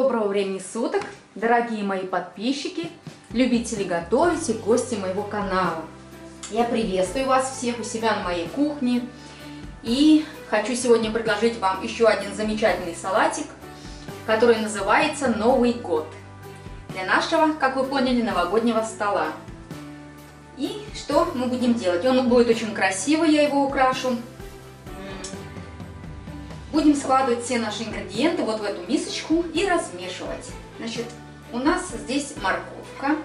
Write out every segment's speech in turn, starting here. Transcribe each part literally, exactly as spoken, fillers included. Доброго времени суток, дорогие мои подписчики, любители готовить и гости моего канала. Я приветствую вас всех у себя на моей кухне. И хочу сегодня предложить вам еще один замечательный салатик, который называется «Новый год» для нашего, как вы поняли, новогоднего стола. И что мы будем делать? Он будет очень красивый, я его украшу. Будем складывать все наши ингредиенты вот в эту мисочку и размешивать. Значит, у нас здесь морковка.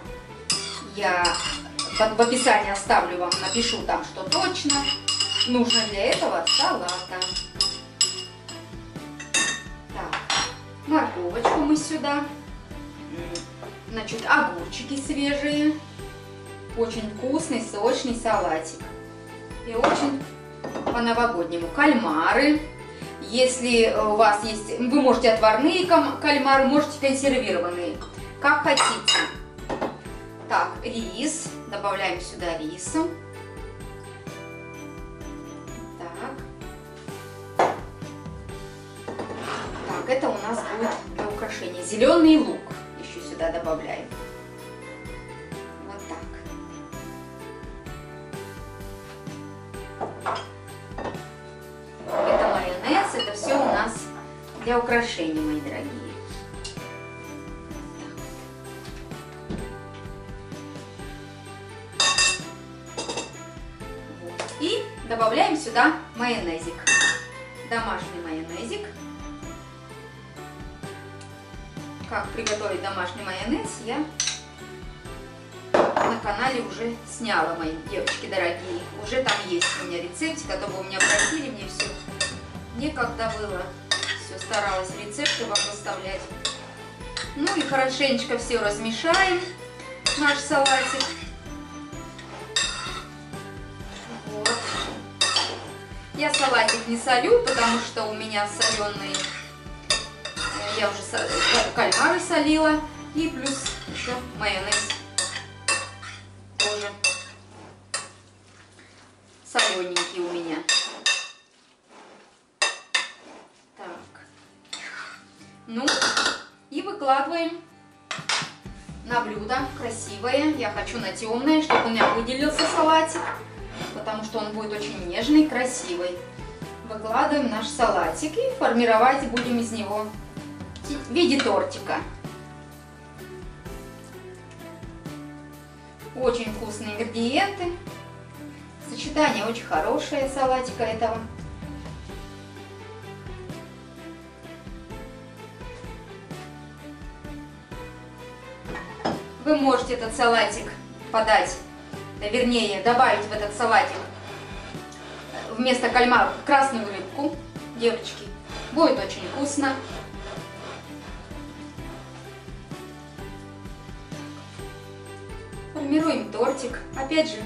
Я в описании оставлю вам, напишу там, что точно нужно для этого салата. Так, морковочку мы сюда. Значит, огурчики свежие. Очень вкусный, сочный салатик. И очень по-новогоднему. Кальмары. Если у вас есть, вы можете отварные кальмары, можете консервированные, как хотите. Так, рис, добавляем сюда риса. Так. Так, это у нас будет для украшения. Зеленый лук еще сюда добавляем. Вот так. Это все у нас для украшений, мои дорогие. Вот. И добавляем сюда майонезик. Домашний майонезик. Как приготовить домашний майонез, я на канале уже сняла, мои девочки дорогие. Уже там есть у меня рецептик, а то вы у меня просили, мне все... Некогда было, все старалась рецепты вам выставлять. Ну и хорошенечко все размешаем, наш салатик. Вот. Я салатик не солю, потому что у меня соленые, я уже со... кальмары солила и плюс еще майонез тоже солененький у меня. Ну, и выкладываем на блюдо красивое. Я хочу на темное, чтобы у меня выделился салатик, потому что он будет очень нежный, красивый. Выкладываем наш салатик и формировать будем из него в виде тортика. Очень вкусные ингредиенты. Сочетание очень хорошее салатика этого. Вы можете этот салатик подать, вернее, добавить в этот салатик вместо кальмаров красную рыбку, девочки. Будет очень вкусно. Формируем тортик. Опять же,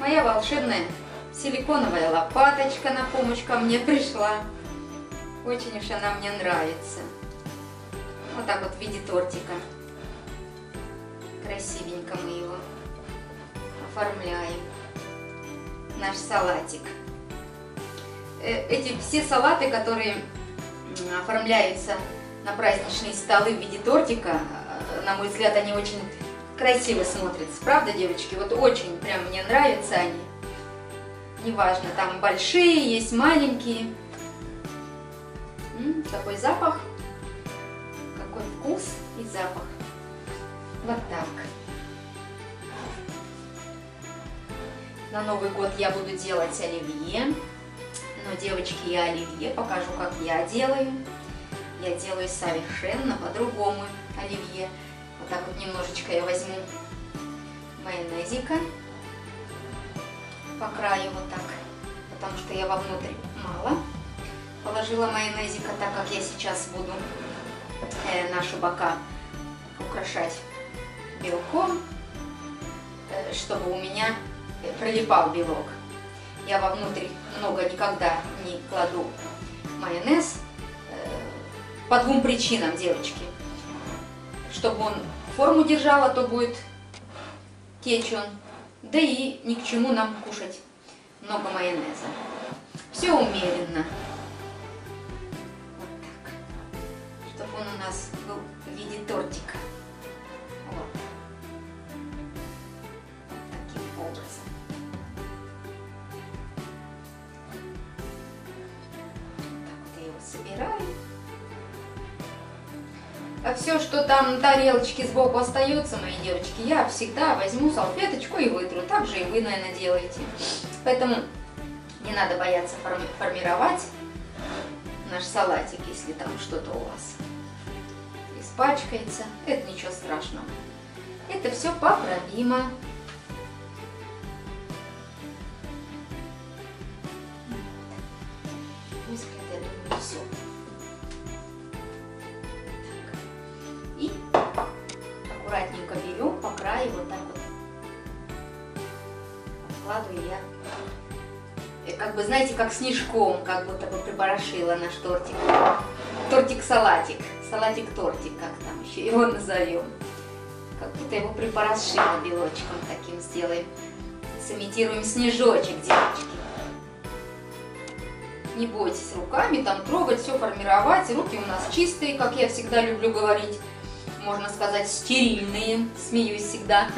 моя волшебная силиконовая лопаточка на помощь ко мне пришла. Очень уж она мне нравится. Вот так вот в виде тортика. Красивенько мы его оформляем, наш салатик. Эти все салаты, которые оформляются на праздничные столы в виде тортика, на мой взгляд, они очень красиво смотрятся. Правда, девочки? Вот очень прям мне нравятся они. Неважно, там большие, есть маленькие. М-м, такой запах, какой вкус и запах. Вот так. На Новый год я буду делать оливье. Но, девочки, я оливье покажу, как я делаю. Я делаю совершенно по-другому оливье. Вот так вот немножечко я возьму майонезика. По краю вот так. Потому что я вовнутрь мало положила майонезика, так как я сейчас буду э, наши бока украшать белком, чтобы у меня прилипал белок. Я вовнутрь много никогда не кладу майонез по двум причинам, девочки. Чтобы он форму держал, а то будет течь он. Да и ни к чему нам кушать много майонеза. Все умеренно. Вот так. Чтобы он у нас был тортика. Вот. Вот таким образом. Так вот я его собираю. А все, что там тарелочки сбоку остается, мои девочки, я всегда возьму салфеточку и вытру. Так же и вы, наверное, делаете. Поэтому не надо бояться форми- формировать наш салатик, если там что-то у вас испачкается. Это ничего страшного. Это все поправимо. Я думаю, все. И аккуратненько беру по краю, вот так вот откладываю я. Как бы, знаете, как снежком, как будто бы припорошила наш тортик. Тортик-салатик. Салатик-тортик, как там еще его назовем. Как будто его припорошила белочком таким сделаем. Сымитируем снежочек, девочки. Не бойтесь руками там трогать, все формировать. Руки у нас чистые, как я всегда люблю говорить. Можно сказать, стерильные. Смеюсь всегда.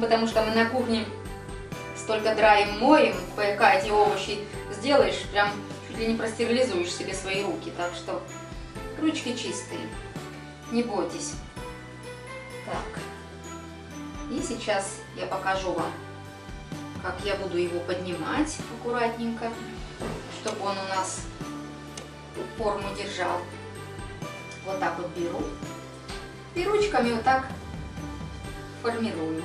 Потому что мы на кухне столько драем, моем, пока эти овощи сделаешь, прям чуть ли не простерилизуешь себе свои руки. Так что ручки чистые, не бойтесь. Так, и сейчас я покажу вам, как я буду его поднимать аккуратненько, чтобы он у нас форму держал. Вот так вот беру, и ручками вот так формирую.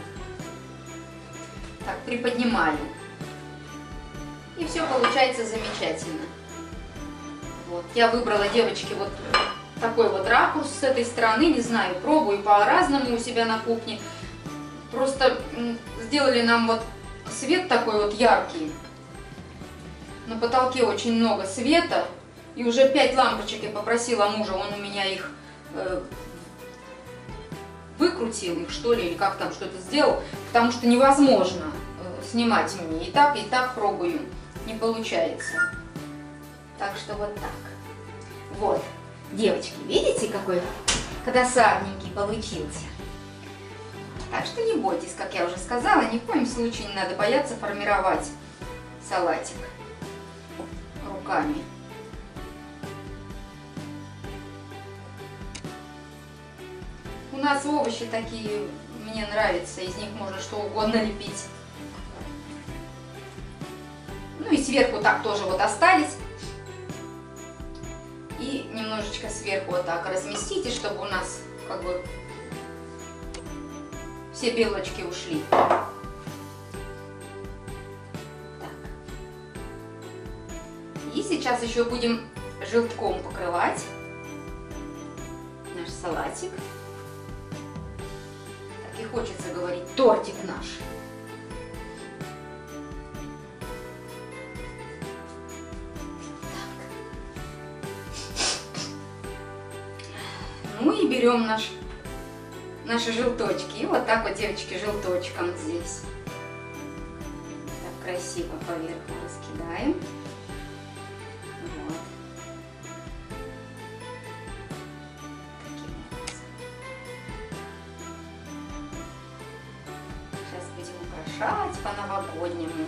Так, приподнимаю. И все получается замечательно. Вот. Я выбрала, девочки, вот такой вот ракурс с этой стороны. Не знаю, пробую по-разному у себя на кухне. Просто сделали нам вот свет такой вот яркий. На потолке очень много света. И уже пять лампочек я попросила мужа, он у меня их... Э, выкрутил их, что ли, или как там что-то сделал, потому что невозможно снимать мне. И так, и так пробую. Не получается. Так что вот так. Вот. Девочки, видите, какой красавненький получился? Так что не бойтесь, как я уже сказала, ни в коем случае не надо бояться формировать салатик руками. У нас овощи такие, мне нравятся, из них можно что угодно лепить. Ну и сверху так тоже вот остались. И немножечко сверху вот так разместите, чтобы у нас как бы все белочки ушли. Так. И сейчас еще будем желтком покрывать наш салатик. И хочется говорить, тортик наш. Так. Ну и берем наш, наши желточки. И вот так вот, девочки, желточком здесь. Так красиво поверх раскидаем. По-новогоднему,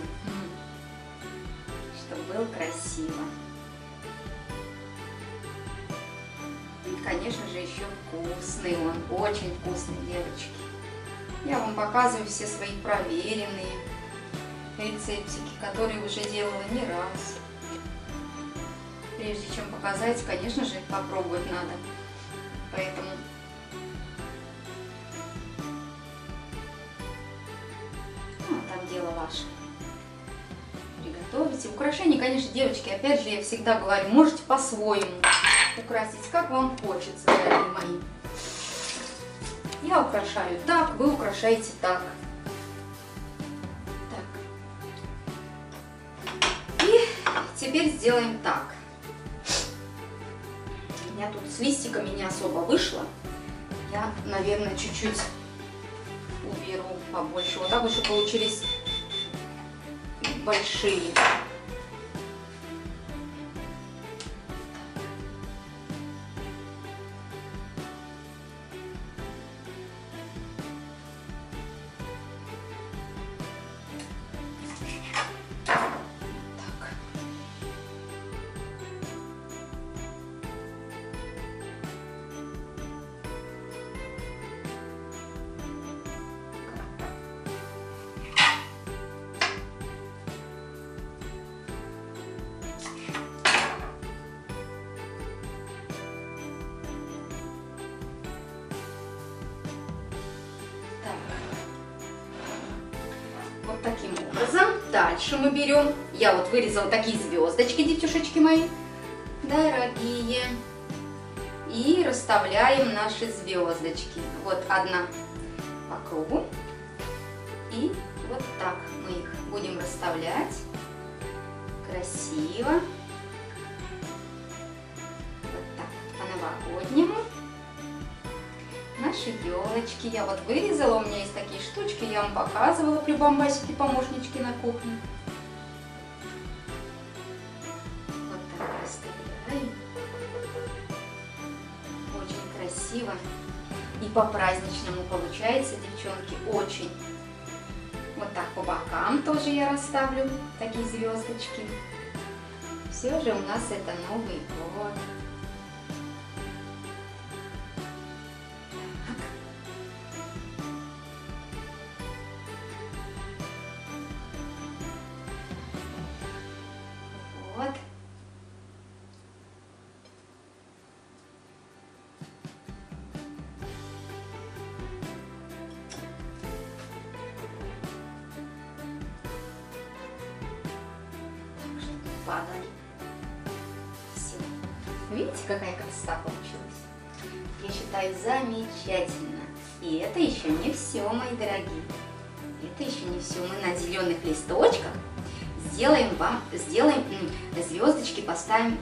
чтобы было красиво. И, конечно же, еще вкусный он, очень вкусный, девочки. Я вам показываю все свои проверенные рецептики, которые уже делала не раз. Прежде чем показать, конечно же, попробовать надо. Поэтому дело ваше. Приготовите. Украшения, конечно, девочки, опять же, я всегда говорю, можете по-своему украсить, как вам хочется, дорогие мои. Я украшаю так, вы украшаете так. Так. И теперь сделаем так. У меня тут с листиками не особо вышло. Я, наверное, чуть-чуть уберу побольше. Вот так вот, чтобы получились большие. таким образом. Дальше мы берем, я вот вырезала такие звездочки, девчушечки мои, дорогие. И расставляем наши звездочки. Вот одна по кругу. И вот так мы их будем расставлять. Красиво. Вот так, по-новогоднему. Наши елочки. Я вот вырезала, у меня есть такие штучки, я вам показывала при бомбасике помощнички на кухне. Вот так расставляем. Очень красиво. И по-праздничному получается, девчонки, очень. Вот так по бокам тоже я расставлю такие звездочки. Все же у нас это Новый год. Вот. Падали. Все. Видите, какая красота получилась? Я считаю, замечательно. И это еще не все, мои дорогие. Это еще не все. Мы на зеленых листочках сделаем вам, сделаем звездочки, поставим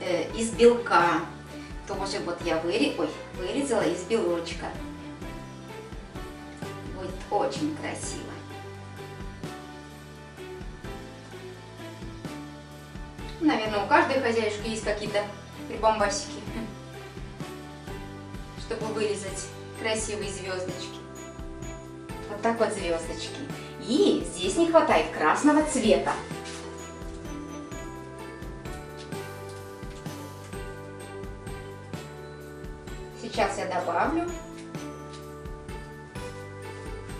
э, из белка. Тоже вот я выре... Ой, вырезала из белочка. Будет очень красиво. Наверное, у каждой хозяюшки есть какие-то прибамбасики, чтобы вырезать красивые звездочки. Вот так вот звездочки. И здесь не хватает красного цвета. Сейчас я добавлю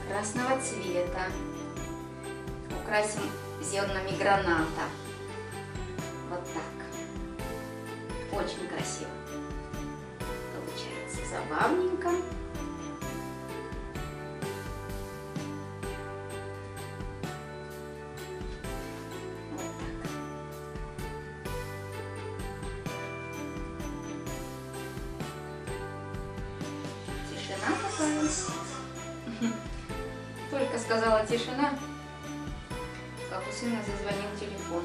красного цвета. Украсим зернами граната. Вот так. Очень красиво. Получается забавненько. Вот так. Тишина такая. Только сказала тишина, как у сына зазвонил телефон.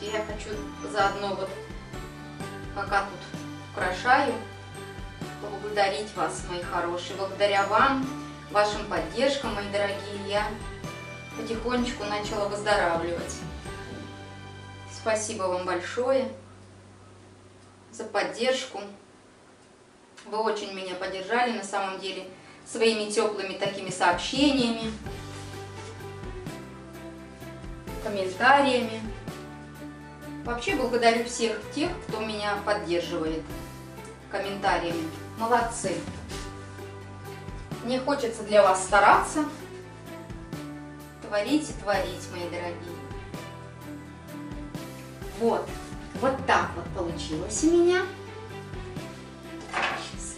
Я хочу заодно, вот пока тут украшаю, поблагодарить вас, мои хорошие. Благодаря вам, вашим поддержкам, мои дорогие, я потихонечку начала выздоравливать. Спасибо вам большое за поддержку. Вы очень меня поддержали, на самом деле, своими теплыми такими сообщениями, комментариями. Вообще благодарю всех тех, кто меня поддерживает комментариями. Молодцы! Мне хочется для вас стараться, творить и творить, мои дорогие. Вот, вот так вот получилось у меня. Сейчас.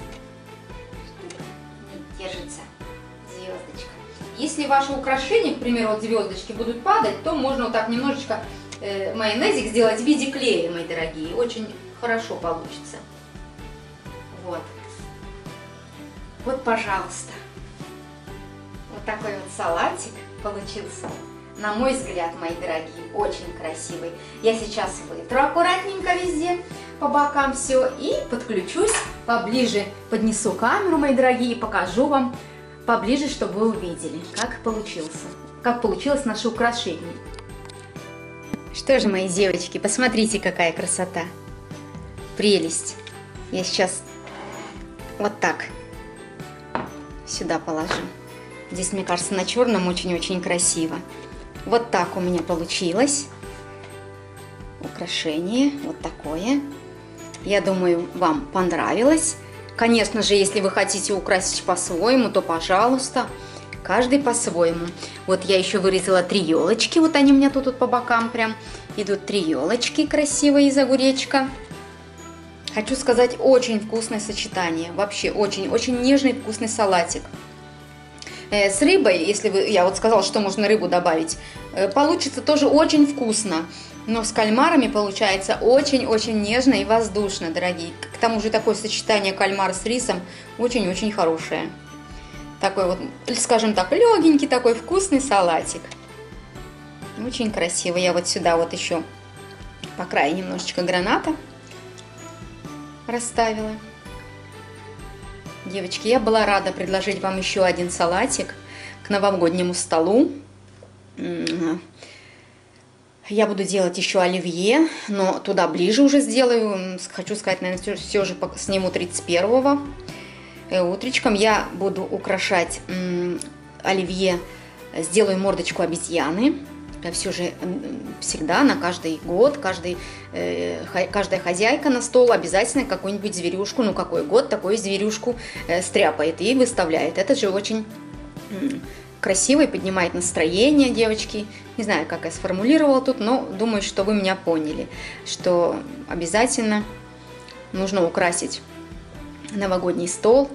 Не держится звездочка. Если ваши украшения, к примеру, вот звездочки будут падать, то можно вот так немножечко майонезик сделать в виде клея, мои дорогие. Очень хорошо получится. Вот. Вот, пожалуйста. Вот такой вот салатик получился. На мой взгляд, мои дорогие, очень красивый. Я сейчас вытру аккуратненько везде, по бокам все. И подключусь поближе. Поднесу камеру, мои дорогие, и покажу вам поближе, чтобы вы увидели, как получился. Как получилось наше украшение. Что же, мои девочки, посмотрите, какая красота. Прелесть. Я сейчас вот так сюда положу. Здесь, мне кажется, на черном очень-очень красиво. Вот так у меня получилось украшение. Вот такое. Я думаю, вам понравилось. Конечно же, если вы хотите украсить по-своему, то пожалуйста, каждый по-своему. Вот я еще вырезала три елочки, вот они у меня тут, тут по бокам прям идут три елочки красивые из огуречка. Хочу сказать, очень вкусное сочетание, вообще очень-очень нежный вкусный салатик. С рыбой, если вы, я вот сказала, что можно рыбу добавить, получится тоже очень вкусно. Но с кальмарами получается очень-очень нежно и воздушно, дорогие. К тому же такое сочетание кальмар с рисом очень-очень хорошее. Такой вот, скажем так, легенький такой вкусный салатик. Очень красиво. Я вот сюда вот еще по краю немножечко граната расставила. Девочки, я была рада предложить вам еще один салатик к новогоднему столу. Я буду делать еще оливье, но туда ближе уже сделаю. Хочу сказать, наверное, все, все же сниму тридцать первого. Утречком я буду украшать оливье, сделаю мордочку обезьяны. Все же всегда, на каждый год, каждый, каждая хозяйка на стол обязательно какую-нибудь зверюшку, ну какой год, такую зверюшку стряпает и выставляет. Это же очень красиво и поднимает настроение, девочки. Не знаю, как я сформулировала тут, но думаю, что вы меня поняли, что обязательно нужно украсить новогодний стол.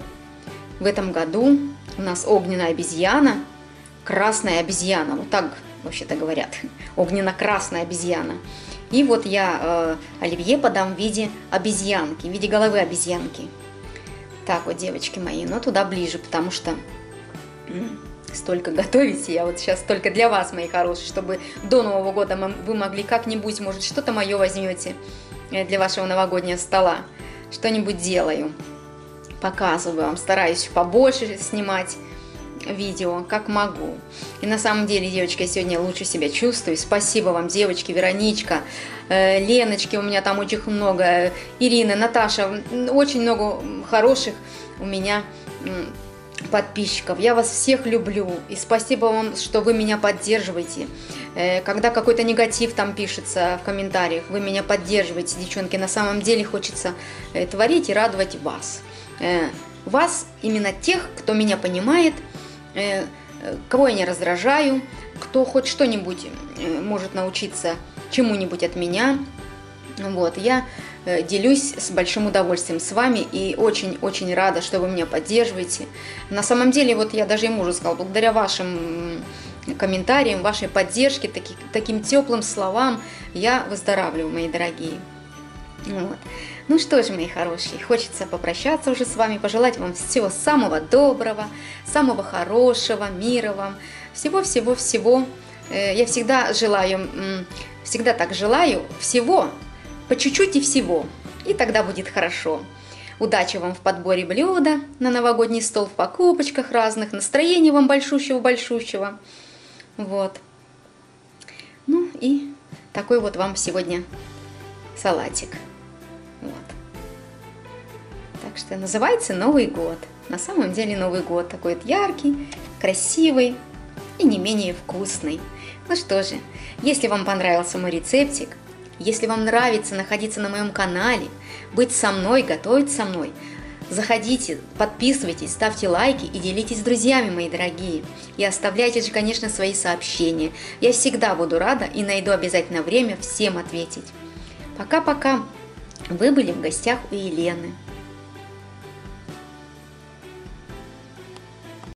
В этом году у нас огненная обезьяна, красная обезьяна, вот так вообще-то говорят, огненно-красная обезьяна. И вот я э, оливье подам в виде обезьянки, в виде головы обезьянки. Так вот, девочки мои, но туда ближе, потому что м-м, столько готовите, я вот сейчас только для вас, мои хорошие, чтобы до Нового года вы могли как-нибудь, может, что-то мое возьмете для вашего новогоднего стола. Что-нибудь делаю, показываю вам, стараюсь побольше снимать видео, как могу. И на самом деле, девочки, я сегодня лучше себя чувствую. Спасибо вам, девочки, Вероничка, Леночки, у меня там очень много, Ирина, Наташа, очень много хороших у меня подписчиков. Я вас всех люблю. И спасибо вам, что вы меня поддерживаете. Когда какой-то негатив там пишется в комментариях, вы меня поддерживаете, девчонки. На самом деле хочется творить и радовать вас. Вас, именно тех, кто меня понимает, кого я не раздражаю, кто хоть что-нибудь может научиться чему-нибудь от меня. Вот, я делюсь с большим удовольствием с вами и очень-очень рада, что вы меня поддерживаете. На самом деле, вот я даже и мужу сказала, благодаря вашим комментариям, вашей поддержке, таки, таким теплым словам я выздоравливаю, мои дорогие. Вот. Ну что же, мои хорошие, хочется попрощаться уже с вами, пожелать вам всего самого доброго, самого хорошего, мира вам, всего-всего-всего. Я всегда желаю, всегда так желаю, всего, по чуть-чуть и всего, и тогда будет хорошо. Удачи вам в подборе блюда на новогодний стол, в покупочках разных, настроения вам большущего-большущего. Вот. Ну и такой вот вам сегодня салатик. Вот. Так что называется Новый год. На самом деле Новый год такой вот яркий, красивый и не менее вкусный. Ну что же, если вам понравился мой рецептик, если вам нравится находиться на моем канале, быть со мной, готовить со мной, заходите, подписывайтесь, ставьте лайки и делитесь с друзьями, мои дорогие. И оставляйте же, конечно, свои сообщения. Я всегда буду рада и найду обязательно время всем ответить. Пока-пока. Вы были в гостях у Елены.